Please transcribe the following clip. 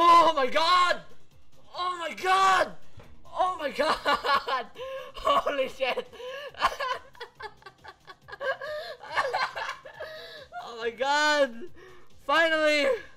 Oh my god! Oh my god! Oh my god! Holy shit! Oh my god! Finally!